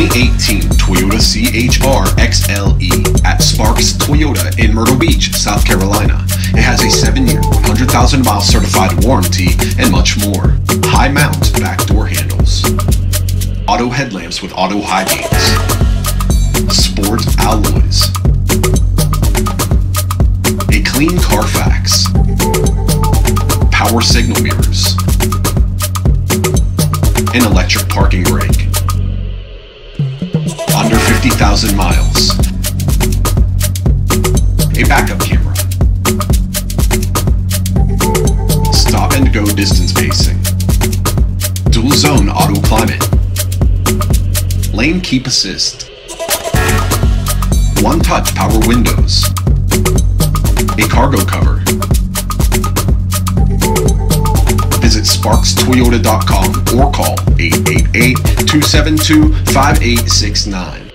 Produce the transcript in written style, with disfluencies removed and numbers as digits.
2018 Toyota C-HR XLE at Sparks Toyota in Myrtle Beach, South Carolina. It has a 7-year, 100,000 mile certified warranty and much more. High mount back door handles. Auto headlamps with auto high beams. Sport alloys. A clean Carfax. Power signal mirrors. An electric parking brake. Under 50,000 miles. A backup camera. Stop and go distance pacing. Dual zone auto climate. Lane keep assist. One touch power windows. A cargo cover. Visit SparksToyota.com or call 888-272-5869.